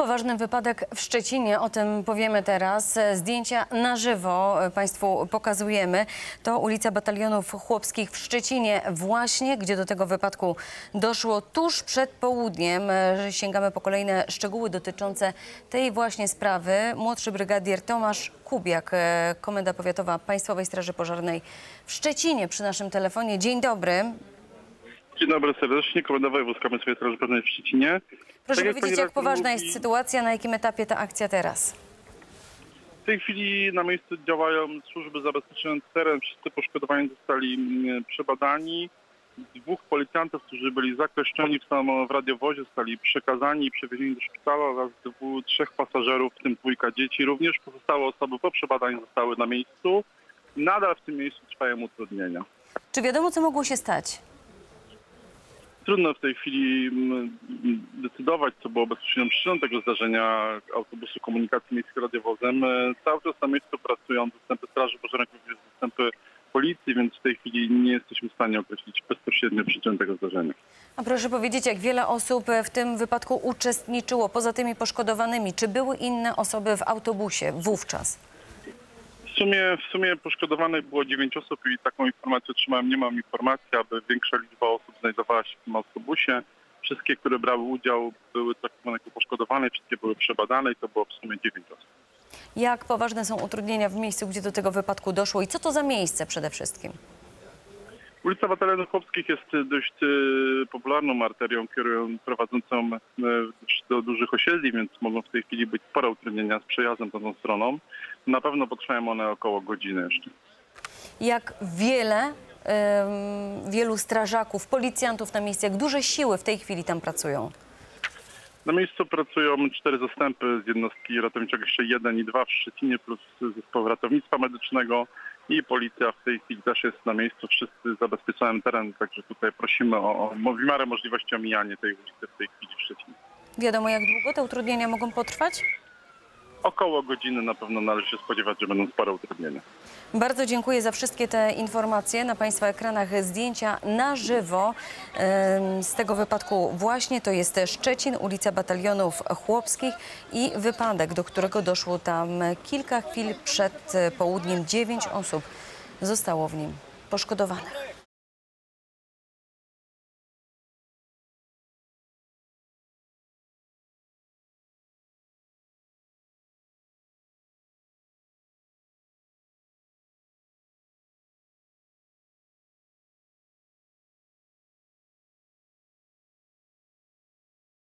Poważny wypadek w Szczecinie, o tym powiemy teraz. Zdjęcia na żywo Państwu pokazujemy. To ulica Batalionów Chłopskich w Szczecinie właśnie, gdzie do tego wypadku doszło tuż przed południem. Sięgamy po kolejne szczegóły dotyczące tej właśnie sprawy. Młodszy brygadier Tomasz Kubiak, Komenda Powiatowa Państwowej Straży Pożarnej w Szczecinie przy naszym telefonie. Dzień dobry. Dzień dobry serdecznie, Komenda Wojewódzka Państwowej Straży Pożarnej w Szczecinie. Proszę powiedzieć, jak poważna jest sytuacja, na jakim etapie ta akcja teraz? W tej chwili na miejscu działają służby zabezpieczające teren. Wszyscy poszkodowani zostali przebadani. Dwóch policjantów, którzy byli zakleszczeni w radiowozie, zostali przekazani i przewiezieni do szpitala oraz trzech pasażerów, w tym dwójka dzieci. Również pozostałe osoby po przebadaniu zostały na miejscu. Nadal w tym miejscu trwają utrudnienia. Czy wiadomo, co mogło się stać? Trudno w tej chwili decydować, co było bezpośrednią przyczyną tego zdarzenia autobusu komunikacji miejskiej radiowozem. Cały czas na miejscu pracują zastępy straży pożarnej, również zastępy policji, więc w tej chwili nie jesteśmy w stanie określić bezpośrednio przyczyn tego zdarzenia. A proszę powiedzieć, jak wiele osób w tym wypadku uczestniczyło poza tymi poszkodowanymi? Czy były inne osoby w autobusie wówczas? W sumie poszkodowanych było 9 osób i taką informację otrzymałem. Nie mam informacji, aby większa liczba osób znajdowała się w tym autobusie. Wszystkie, które brały udział, były traktowane jako poszkodowane, wszystkie były przebadane i to było w sumie 9 osób. Jak poważne są utrudnienia w miejscu, gdzie do tego wypadku doszło i co to za miejsce przede wszystkim? Ulica Batalionów Chłopskich jest dość popularną arterią prowadzącą do dużych osiedli, więc mogą w tej chwili być spore utrudnienia z przejazdem tą stroną. Na pewno potrwają one około godziny jeszcze. Jak wielu strażaków, policjantów na miejscu, jak duże siły w tej chwili tam pracują? Na miejscu pracują 4 zastępy z jednostki ratowniczego, jeszcze 1 i 2 w Szczecinie, plus zespół ratownictwa medycznego. I policja w tej chwili też jest na miejscu, wszyscy zabezpieczają teren, także tutaj prosimy o w miarę możliwości omijanie tej ulicy w tej chwili w Szczecinie. Wiadomo, jak długo te utrudnienia mogą potrwać? Około godziny na pewno należy się spodziewać, że będą spore utrudnienia. Bardzo dziękuję za wszystkie te informacje. Na Państwa ekranach zdjęcia na żywo z tego wypadku właśnie. To jest Szczecin, ulica Batalionów Chłopskich i wypadek, do którego doszło tam kilka chwil przed południem. 9 osób zostało w nim poszkodowanych.